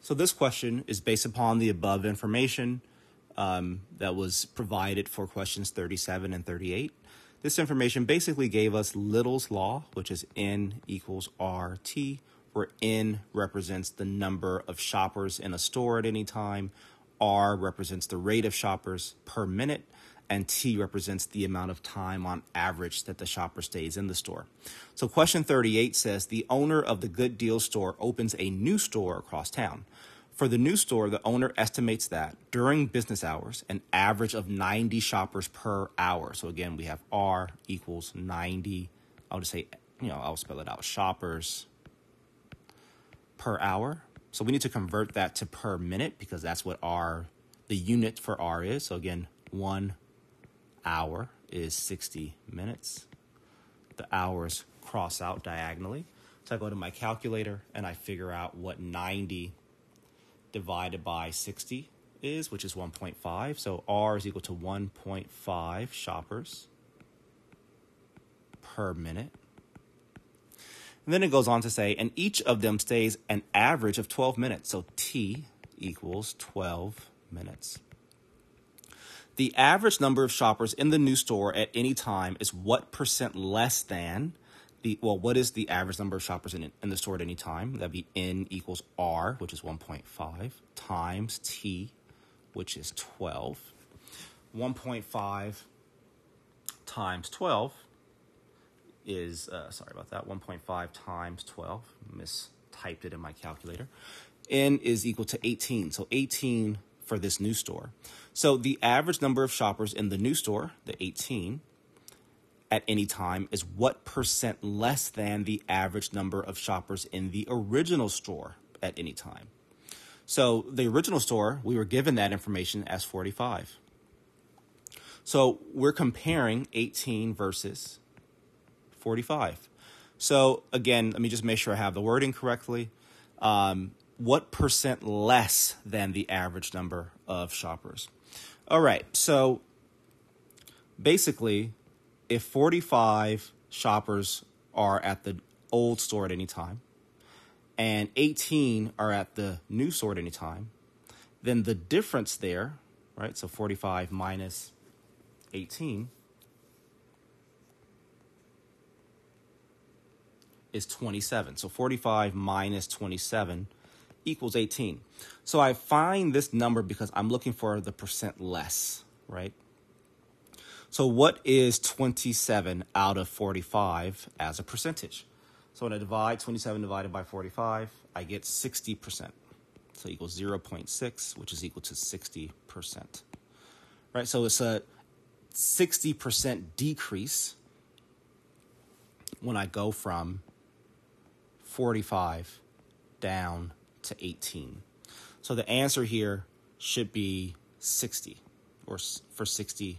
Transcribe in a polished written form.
So this question is based upon the above information that was provided for questions 37 and 38. This information basically gave us Little's law, which is N equals RT, where N represents the number of shoppers in a store at any time, R represents the rate of shoppers per minute, and T represents the amount of time on average that the shopper stays in the store. So question 38 says the owner of the Good Deals store opens a new store across town. For the new store, the owner estimates that during business hours, an average of 90 shoppers per hour. So again, we have R equals 90. I'll just say, I'll spell it out, shoppers per hour. So we need to convert that to per minute because that's what R, the unit for R is. So again, 1 hour is 60 minutes. The hours cross out diagonally. So I go to my calculator and I figure out what 90 divided by 60 is, which is 1.5. So R is equal to 1.5 shoppers per minute. And then it goes on to say, and each of them stays an average of 12 minutes. So T equals 12 minutes. The average number of shoppers in the new store at any time is what percent less than the, well, what is the average number of shoppers in the store at any time? That'd be N equals R, which is 1.5, times T, which is 12. 1.5 times 12 is, 1.5 times 12. Mistyped it in my calculator. N is equal to 18, so 18 for this new store. So the average number of shoppers in the new store, the 18, at any time is what percent less than the average number of shoppers in the original store at any time. So the original store, we were given that information as 45. So we're comparing 18 versus 45. So again, let me just make sure I have the wording correctly. What percent less than the average number of shoppers? All right, so basically, if 45 shoppers are at the old store at any time and 18 are at the new store at any time, then the difference there, right, so 45 minus 18 is 27. So 45 minus 27 equals 18. So I find this number because I'm looking for the percent less, right? So what is 27 out of 45 as a percentage? So when I divide 27 divided by 45, I get 60%. So equals 0.6, which is equal to 60%, right? So it's a 60% decrease when I go from 45 down to 18. So the answer here should be 60 or for 60%.